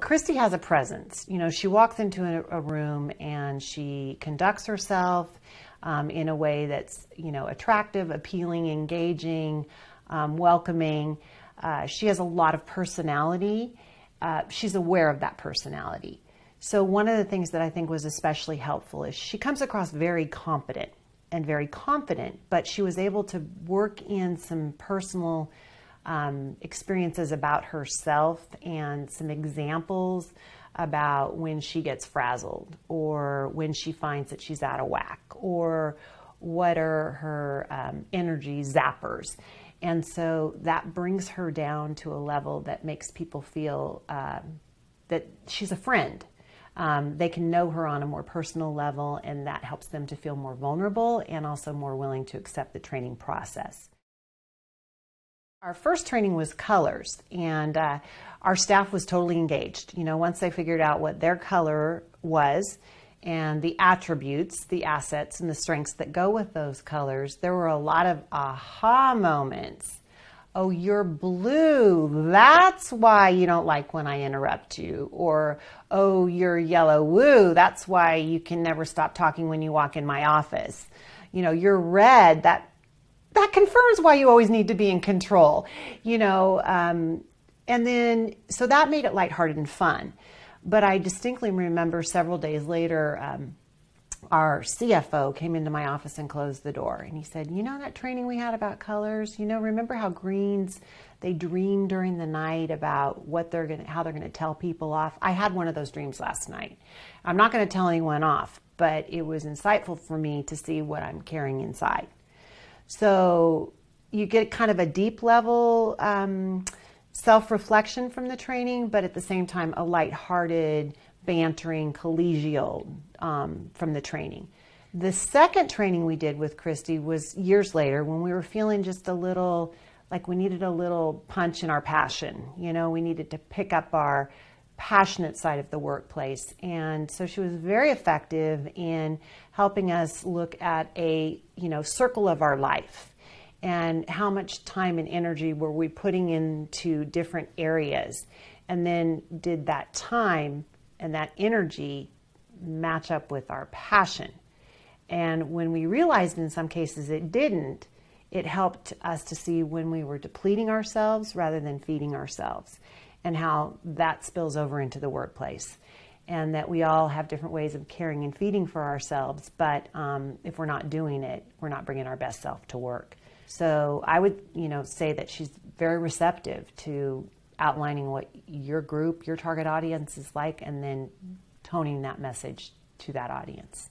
Christy has a presence. You know, she walks into a room and she conducts herself in a way that's, you know, attractive, appealing, engaging, welcoming. She has a lot of personality. She's aware of that personality. So one of the things that I think was especially helpful is she comes across very competent and very confident, but she was able to work in some personal experiences about herself and some examples about when she gets frazzled or when she finds that she's out of whack or what are her energy zappers. And so that brings her down to a level that makes people feel that she's a friend. They can know her on a more personal level, and that helps them to feel more vulnerable and also more willing to accept the training process. Our first training was colors, and our staff was totally engaged. You know, once they figured out what their color was and the attributes, the assets, and the strengths that go with those colors, there were a lot of aha moments. Oh, you're blue. That's why you don't like when I interrupt you. Or, oh, you're yellow. Woo. That's why you can never stop talking when you walk in my office. You know, you're red. That confirms why you always need to be in control, you know, and then so that made it lighthearted and fun. But I distinctly remember several days later, our CFO came into my office and closed the door, and he said, you know, that training we had about colors, you know, remember how greens, they dream during the night about what they're going to, how they're going to tell people off? I had one of those dreams last night. I'm not going to tell anyone off, but it was insightful for me to see what I'm carrying inside. So you get kind of a deep level self-reflection from the training, but at the same time, a lighthearted, bantering, collegial from the training. The second training we did with Christy was years later when we were feeling just a little, like we needed a little punch in our passion. You know, we needed to pick up our passionate side of the workplace. And so she was very effective in helping us look at a, you know, circle of our life and how much time and energy were we putting into different areas, and then did that time and that energy match up with our passion. And when we realized in some cases it didn't, it helped us to see when we were depleting ourselves rather than feeding ourselves, and how that spills over into the workplace, and that we all have different ways of caring and feeding for ourselves, but if we're not doing it, we're not bringing our best self to work. So I would, you know, say that she's very receptive to outlining what your group, your target audience is like, and then toning that message to that audience.